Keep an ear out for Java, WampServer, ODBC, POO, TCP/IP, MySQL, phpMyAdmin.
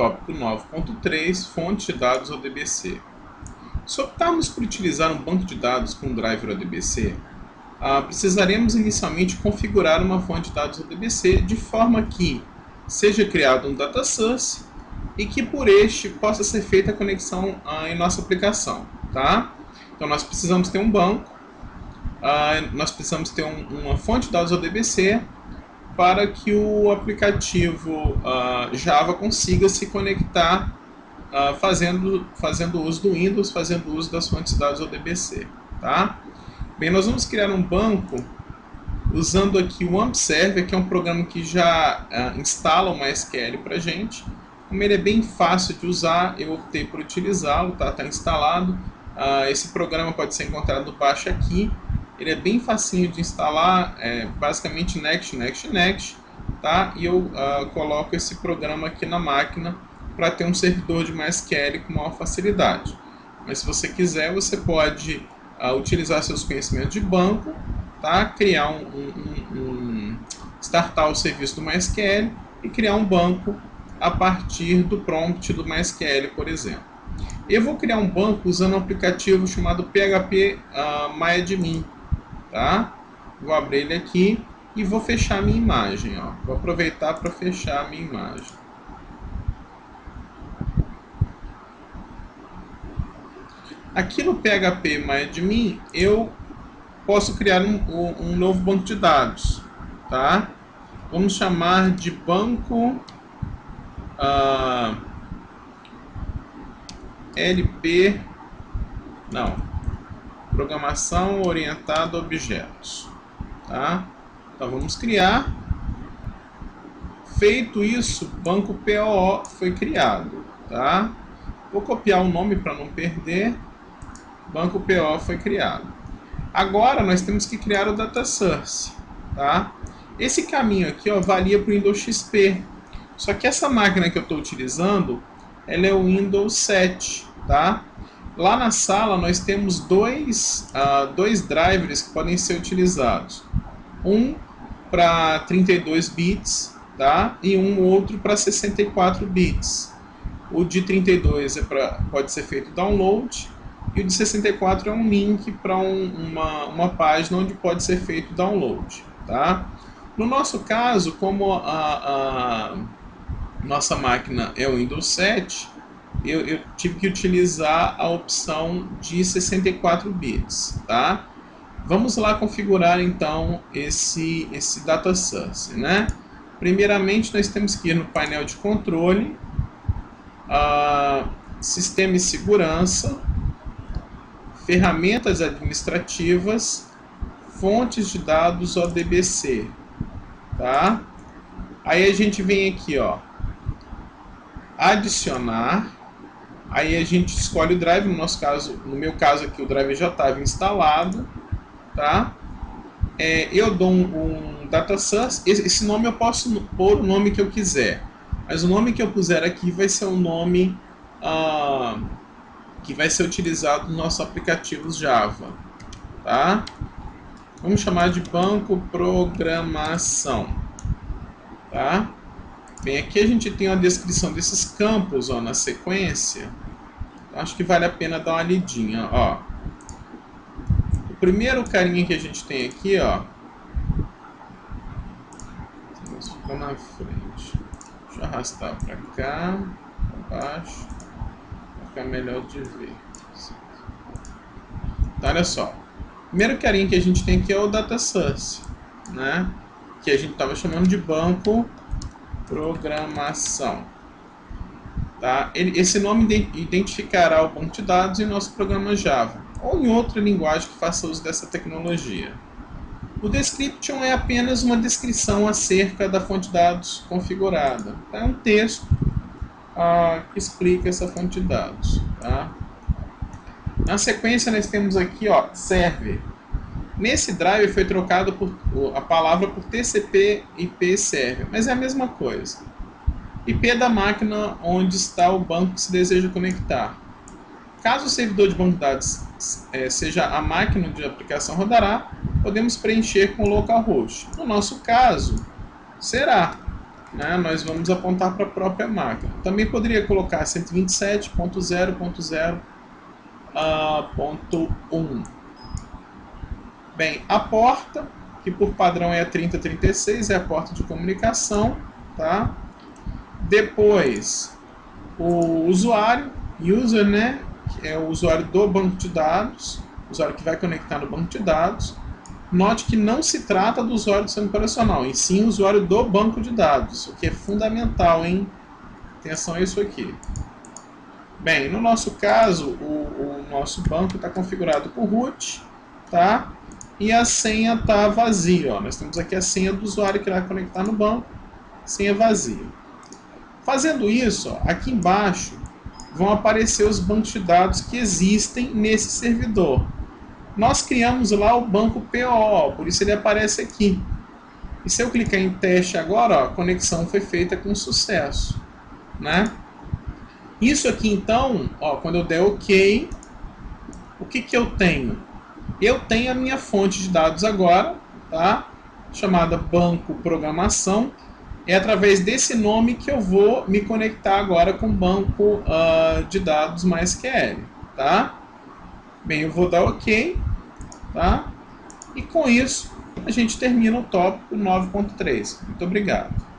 tópico 9.3, fonte de dados ODBC. Se optarmos por utilizar um banco de dados com um driver ODBC, precisaremos inicialmente configurar uma fonte de dados ODBC de forma que seja criado um data source e que por este possa ser feita a conexão em nossa aplicação, tá? Então nós precisamos ter um banco, nós precisamos ter uma fonte de dados ODBC para que o aplicativo Java consiga se conectar fazendo uso do Windows, fazendo uso das fontes de dados ODBC, tá? Bem, nós vamos criar um banco usando aqui o WampServer, que é um programa que já instala o MySQL para gente. Como ele é bem fácil de usar, eu optei por utilizá-lo, tá instalado. Esse programa pode ser encontrado baixo aqui. Ele é bem facinho de instalar, basicamente next, next, next, tá? E eu coloco esse programa aqui na máquina para ter um servidor de MySQL com maior facilidade. Mas se você quiser, você pode utilizar seus conhecimentos de banco, tá? Criar startar o serviço do MySQL e criar um banco a partir do prompt do MySQL, por exemplo. Eu vou criar um banco usando um aplicativo chamado phpMyAdmin, tá? Vou abrir ele aqui e vou fechar a minha imagem, ó. Vou aproveitar para fechar a minha imagem. Aqui no phpMyAdmin eu posso criar um novo banco de dados, tá? Vamos chamar de banco Programação Orientada a Objetos, tá? Então vamos criar. Feito isso, banco POO foi criado, tá? Vou copiar o nome para não perder. Banco PO foi criado. Agora nós temos que criar o data source, tá? Esse caminho aqui, ó, valia para o Windows XP. Só que essa máquina que eu estou utilizando, ela é o Windows 7, tá? Lá na sala nós temos dois drivers que podem ser utilizados. Um para 32 bits, tá? E um outro para 64 bits. O de 32 pode ser feito download. E o de 64 é um link para uma página onde pode ser feito download, tá? No nosso caso, como a nossa máquina é o Windows 7, eu tive que utilizar a opção de 64 bits, tá? Vamos lá configurar então esse data source, né? Primeiramente nós temos que ir no painel de controle, sistema e segurança, ferramentas administrativas, fontes de dados ODBC, tá? Aí a gente vem aqui, ó, adicionar, aí a gente escolhe o drive, no meu caso aqui o drive já estava instalado, tá? Eu dou um data source, esse nome eu posso pôr o nome que eu quiser, mas o nome que eu puser aqui vai ser o nome que vai ser utilizado nos nossos aplicativos Java, tá? Vamos chamar de banco programação, tá? Bem, aqui a gente tem uma descrição desses campos, ó, na sequência. Acho que vale a pena dar uma lidinha, ó. O primeiro carinha que a gente tem aqui, ó, ficou na frente. Deixa eu arrastar para cá, para baixo. Fica melhor de ver. Então, olha só. O primeiro carinha que a gente tem aqui é o data source, né? Que a gente estava chamando de banco programação, tá? Esse nome identificará o banco de dados em nosso programa Java ou em outra linguagem que faça uso dessa tecnologia. O description é apenas uma descrição acerca da fonte de dados configurada. Tá? É um texto que explica essa fonte de dados, tá? Na sequência nós temos aqui, ó, server. Nesse drive foi trocado a palavra por TCP/IP server, mas é a mesma coisa. IP da máquina onde está o banco que se deseja conectar. Caso o servidor de banco de dados seja a máquina onde a aplicação rodará, podemos preencher com localhost. No nosso caso, será, né, nós vamos apontar para a própria máquina. Também poderia colocar 127.0.0.1. Bem, a porta, que por padrão é a 3036, é a porta de comunicação, tá? Depois, o usuário, user, né, que é o usuário do banco de dados, o usuário que vai conectar no banco de dados. Note que não se trata do usuário do sistema operacional, e sim o usuário do banco de dados, o que é fundamental, hein? Atenção a isso aqui. Bem, no nosso caso, o nosso banco está configurado por root, tá? E a senha está vazia, ó. Nós temos aqui a senha do usuário que vai conectar no banco, senha vazia. Fazendo isso, ó, aqui embaixo vão aparecer os bancos de dados que existem nesse servidor. Nós criamos lá o banco PO, por isso ele aparece aqui. E se eu clicar em teste agora, ó, a conexão foi feita com sucesso, né? Isso aqui então, ó, quando eu der OK, o que que eu tenho? Eu tenho a minha fonte de dados agora, tá? Chamada banco programação. É através desse nome que eu vou me conectar agora com o banco de dados MySQL, tá? Bem, eu vou dar OK, tá? E com isso a gente termina o tópico 9.3. Muito obrigado.